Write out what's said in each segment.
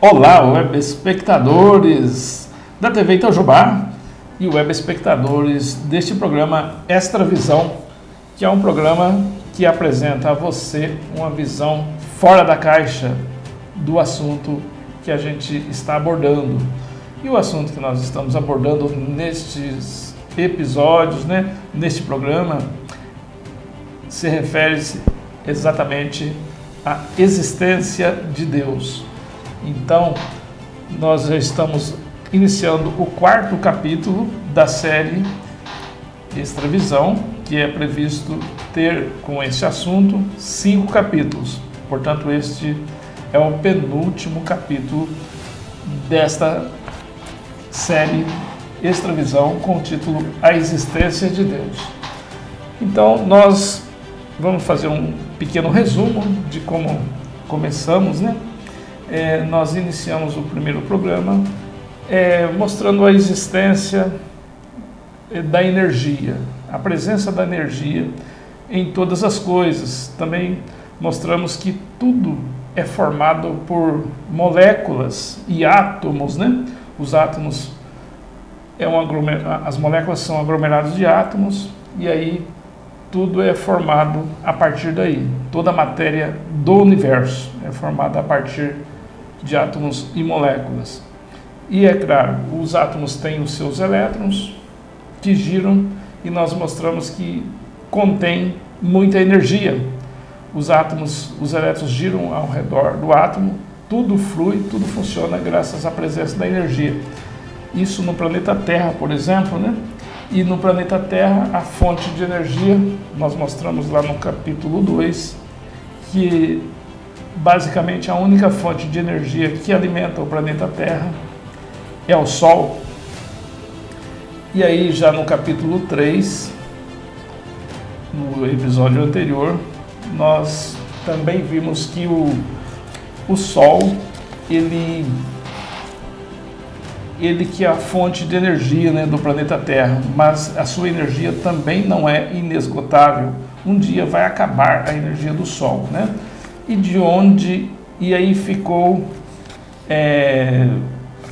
Olá, web espectadores da TV Itajubá e web espectadores deste programa Extra Visão, que é um programa que apresenta a você uma visão fora da caixa do assunto que a gente está abordando. E o assunto que nós estamos abordando nestes episódios, neste programa, se refere-se exatamente à existência de Deus. Então, nós já estamos iniciando o quarto capítulo da série Extra Visão, que é previsto ter com esse assunto 5 capítulos. Portanto, este é o penúltimo capítulo desta série Extra Visão com o título A Existência de Deus. Então, nós vamos fazer um pequeno resumo de como começamos, nós iniciamos o primeiro programa mostrando a existência da energia, a presença da energia em todas as coisas. Também mostramos que tudo é formado por moléculas e átomos, Os átomos, as moléculas são aglomerados de átomos e aí tudo é formado a partir daí. Toda a matéria do universo é formada a partir de átomos e moléculas. E é claro, os átomos têm os seus elétrons que giram e nós mostramos que contém muita energia. Os elétrons giram ao redor do átomo, tudo flui, tudo funciona graças à presença da energia. Isso no planeta Terra, por exemplo, E no planeta Terra, a fonte de energia, nós mostramos lá no capítulo 2, que basicamente a única fonte de energia que alimenta o planeta Terra é o Sol. E aí já no capítulo 3, no episódio anterior, nós também vimos que o Sol, ele que é a fonte de energia do planeta Terra, mas a sua energia também não é inesgotável. Um dia vai acabar a energia do Sol, E de onde... E aí ficou a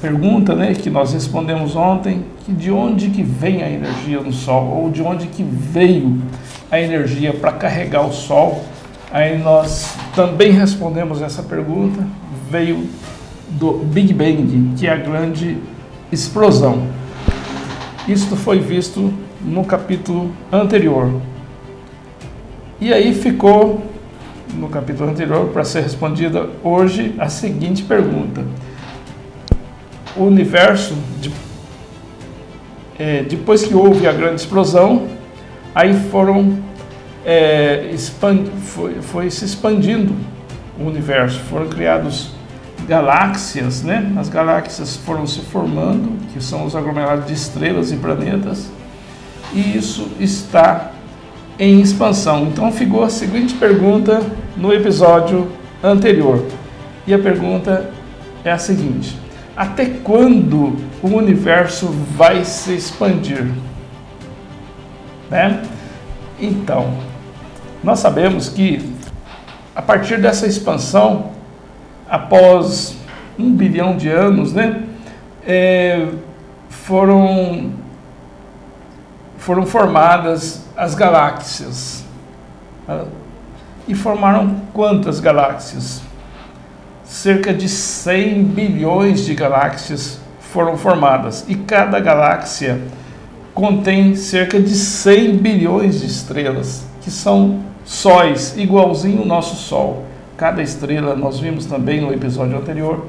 pergunta, que nós respondemos ontem, que de onde que vem a energia do Sol, ou de onde que veio a energia para carregar o Sol. Aí nós também respondemos essa pergunta, veio do Big Bang, que é a grande explosão. Isto foi visto no capítulo anterior. E aí ficou, no capítulo anterior, para ser respondida hoje, a seguinte pergunta. O universo, depois que houve a grande explosão, aí foi se expandindo o universo, foram criados galáxias, As galáxias foram se formando, que são os aglomerados de estrelas e planetas, e isso está em expansão. Então ficou a seguinte pergunta no episódio anterior. E a pergunta é a seguinte: até quando o universo vai se expandir? Então, nós sabemos que a partir dessa expansão, após 1 bilhão de anos, foram formadas as galáxias. E formaram quantas galáxias? Cerca de 100 bilhões de galáxias foram formadas. E cada galáxia contém cerca de 100 bilhões de estrelas, que são sóis, igualzinho o nosso Sol. Cada estrela, nós vimos também no episódio anterior,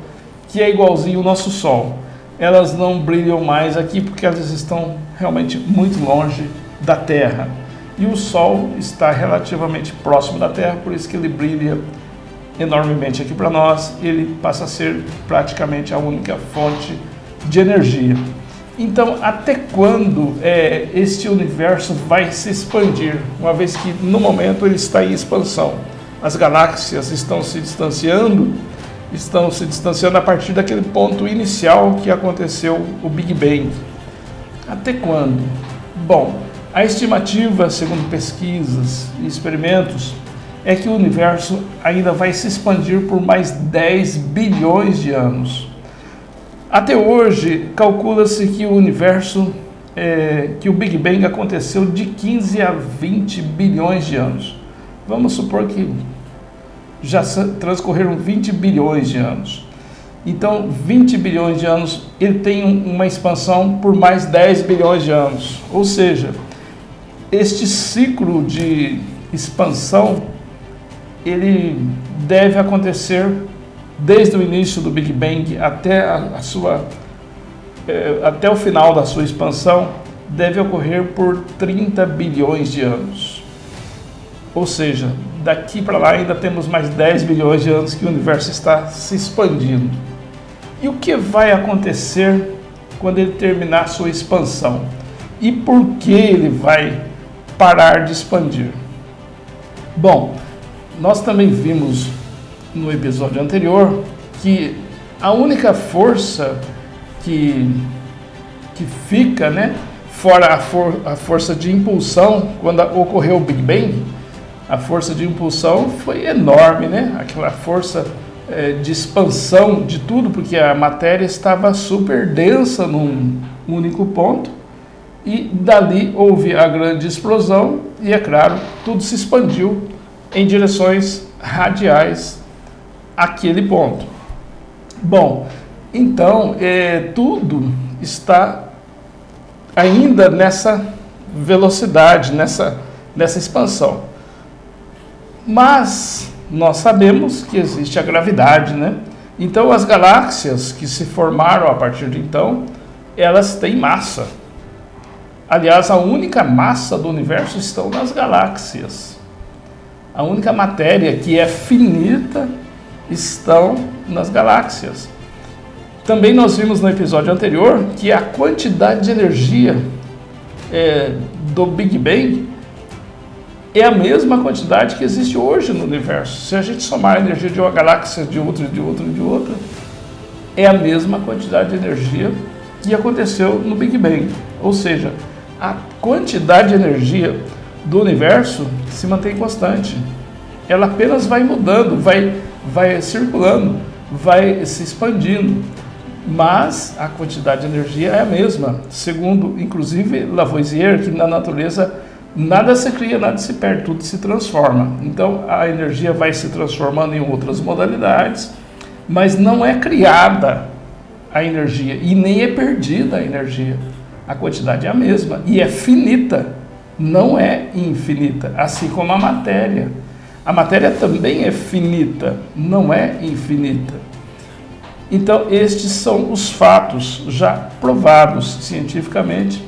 que é igualzinho ao nosso Sol. Elas não brilham mais aqui porque elas estão realmente muito longe da Terra. E o Sol está relativamente próximo da Terra, por isso que ele brilha enormemente aqui para nós. Ele passa a ser praticamente a única fonte de energia. Então, até quando este universo vai se expandir? Uma vez que, no momento, ele está em expansão. As galáxias estão se distanciando a partir daquele ponto inicial que aconteceu o Big Bang. Até quando? Bom, a estimativa, segundo pesquisas e experimentos, é que o universo ainda vai se expandir por mais 10 bilhões de anos. Até hoje, calcula-se que o universo, que o Big Bang aconteceu de 15 a 20 bilhões de anos. Vamos supor que já transcorreram 20 bilhões de anos. Então, 20 bilhões de anos, ele tem uma expansão por mais 10 bilhões de anos. Ou seja, este ciclo de expansão, ele deve acontecer desde o início do Big Bang até até o final da sua expansão, deve ocorrer por 30 bilhões de anos. Ou seja, daqui para lá ainda temos mais 10 bilhões de anos que o universo está se expandindo. E o que vai acontecer quando ele terminar sua expansão? E por que ele vai parar de expandir? Bom, nós também vimos no episódio anterior que a única força que fica, né, fora a força de impulsão, quando ocorreu o Big Bang, a força de impulsão foi enorme, né? Aquela força de expansão de tudo, porque a matéria estava super densa num único ponto, e dali houve a grande explosão e, é claro, tudo se expandiu em direções radiais àquele ponto. Bom, então, tudo está ainda nessa velocidade, nessa expansão. Mas nós sabemos que existe a gravidade, né? Então as galáxias que se formaram a partir de então, elas têm massa. Aliás, a única massa do universo estão nas galáxias. A única matéria que é finita estão nas galáxias. Também nós vimos no episódio anterior que a quantidade de energia do Big Bang é a mesma quantidade que existe hoje no universo. Se a gente somar a energia de uma galáxia, de outra, de outra, de outra, é a mesma quantidade de energia que aconteceu no Big Bang. Ou seja, a quantidade de energia do universo se mantém constante. Ela apenas vai mudando, vai circulando, vai se expandindo. Mas a quantidade de energia é a mesma. Segundo, inclusive, Lavoisier, que na natureza nada se cria, nada se perde, tudo se transforma. Então a energia vai se transformando em outras modalidades, mas não é criada a energia e nem é perdida a energia. A quantidade é a mesma e é finita, não é infinita, assim como a matéria. A matéria também é finita, não é infinita. Então estes são os fatos já provados cientificamente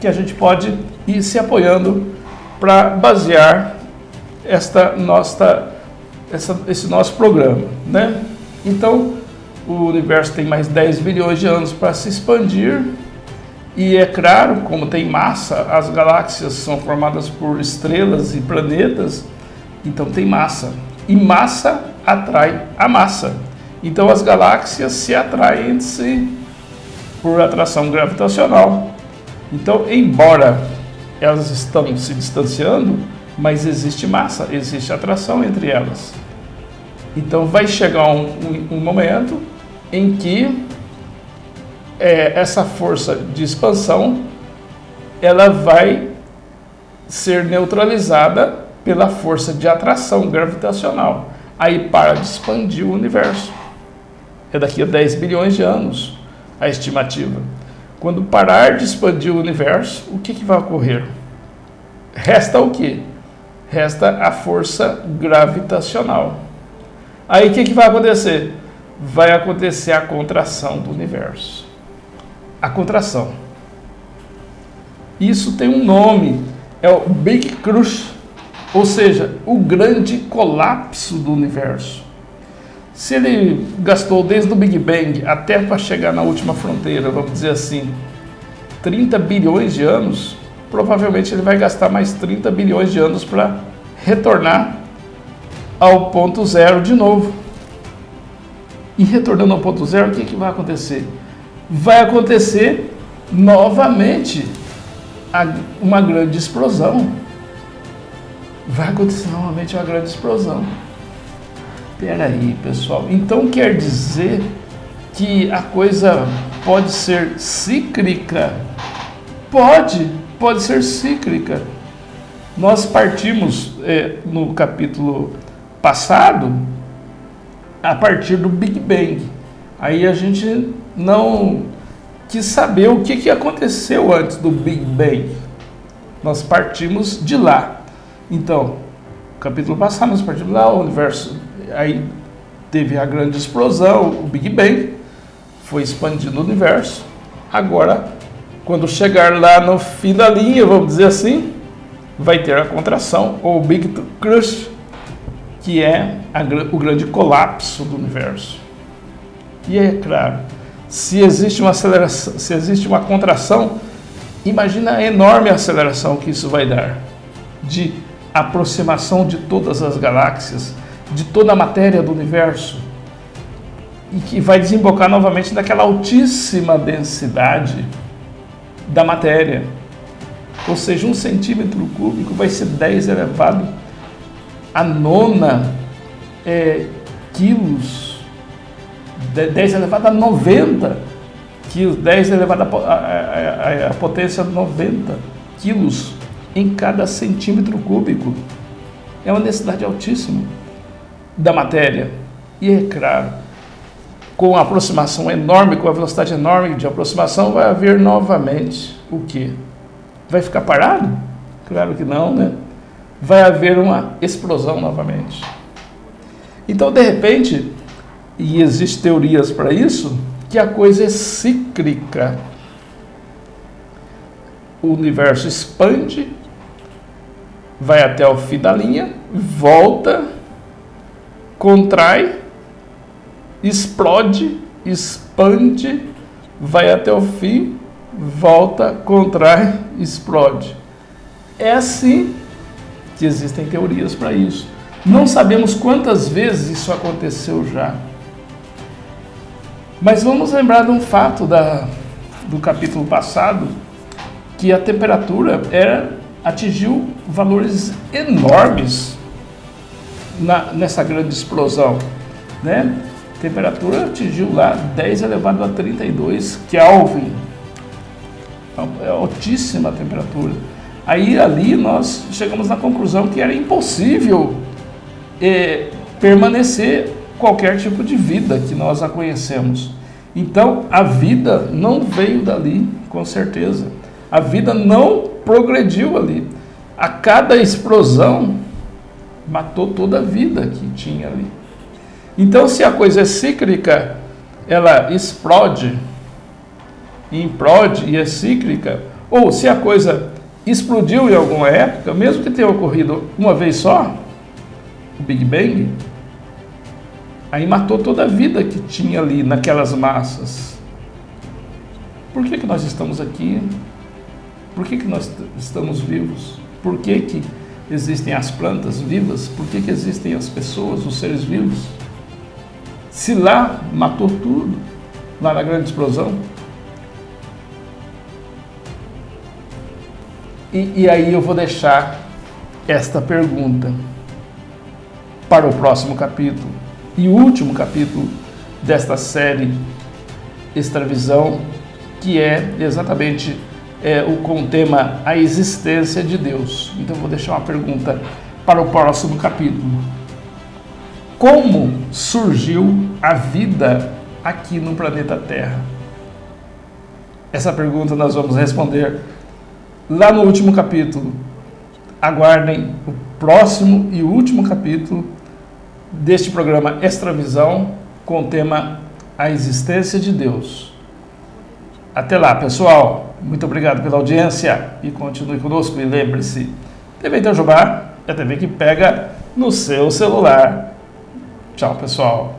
que a gente pode ir se apoiando para basear esse nosso programa, né? Então, o universo tem mais 10 bilhões de anos para se expandir e, é claro, como tem massa, as galáxias são formadas por estrelas e planetas, então tem massa. E massa atrai a massa. Então as galáxias se atraem entre si por atração gravitacional. Então, embora elas estão se distanciando, mas existe massa, existe atração entre elas. Então vai chegar um momento em que essa força de expansão ela vai ser neutralizada pela força de atração gravitacional. Aí para de expandir o universo. É daqui a 10 bilhões de anos a estimativa. Quando parar de expandir o universo, o que vai ocorrer? Resta o quê? Resta a força gravitacional. Aí o que vai acontecer? Vai acontecer a contração do universo. A contração. Isso tem um nome, é o Big Crunch, ou seja, o grande colapso do universo. Se ele gastou desde o Big Bang até para chegar na última fronteira, vamos dizer assim, 30 bilhões de anos, provavelmente ele vai gastar mais 30 bilhões de anos para retornar ao ponto zero de novo. E retornando ao ponto zero, o que vai acontecer? Vai acontecer novamente uma grande explosão. Vai acontecer novamente uma grande explosão. Peraí, pessoal. Então quer dizer que a coisa pode ser cíclica? Pode ser cíclica. Nós partimos no capítulo passado a partir do Big Bang. Aí a gente não quis saber o que aconteceu antes do Big Bang. Nós partimos de lá. Então, capítulo passado, nós partimos lá, o universo... Aí teve a grande explosão, o Big Bang, foi expandindo o universo. Agora, quando chegar lá no fim da linha, vamos dizer assim, vai ter a contração, ou Big Crunch, que é o grande colapso do universo. E é claro, se existe uma aceleração, se existe uma contração, imagina a enorme aceleração que isso vai dar, de aproximação de todas as galáxias, de toda a matéria do universo, e que vai desembocar novamente naquela altíssima densidade da matéria. Ou seja, 1 cm³ vai ser 10⁹ quilos, 10⁹90 quilos, 10⁹90 quilos em cada cm³. É uma densidade altíssima da matéria. E é claro, com a aproximação enorme, com a velocidade enorme de aproximação, vai haver novamente o quê? Vai ficar parado? Claro que não, né? Vai haver uma explosão novamente. Então, de repente, e existem teorias para isso, que a coisa é cíclica. O universo expande, vai até o fim da linha, volta, contrai, explode, expande, vai até o fim, volta, contrai, explode. É assim que existem teorias para isso. Não sabemos quantas vezes isso aconteceu já. Mas vamos lembrar de um fato do capítulo passado, que a temperatura atingiu valores enormes nessa grande explosão, né? A temperatura atingiu lá 10⁹ Kelvin, é altíssima a temperatura. Aí ali nós chegamos na conclusão que era impossível permanecer qualquer tipo de vida que nós a conhecemos. Então a vida não veio dali, com certeza. A vida não progrediu ali. A cada explosão matou toda a vida que tinha ali. Então, se a coisa é cíclica, ela explode, implode e é cíclica. Ou se a coisa explodiu em alguma época, mesmo que tenha ocorrido uma vez só, o Big Bang, aí matou toda a vida que tinha ali naquelas massas. Por que que nós estamos aqui? Por que que nós estamos vivos? Por que que existem as plantas vivas? Por que que existem as pessoas, os seres vivos? Se lá matou tudo, lá na grande explosão. E aí eu vou deixar esta pergunta para o próximo capítulo e último capítulo desta série Extra Visão, que é exatamente com o tema A Existência de Deus. Então vou deixar uma pergunta para o próximo capítulo. Como surgiu a vida aqui no planeta Terra? Essa pergunta nós vamos responder lá no último capítulo. Aguardem o próximo e último capítulo deste programa Extra Visão com o tema A Existência de Deus. Até lá, pessoal! Muito obrigado pela audiência e continue conosco. E lembre-se, TV Itajubá é a TV que pega no seu celular. Tchau, pessoal.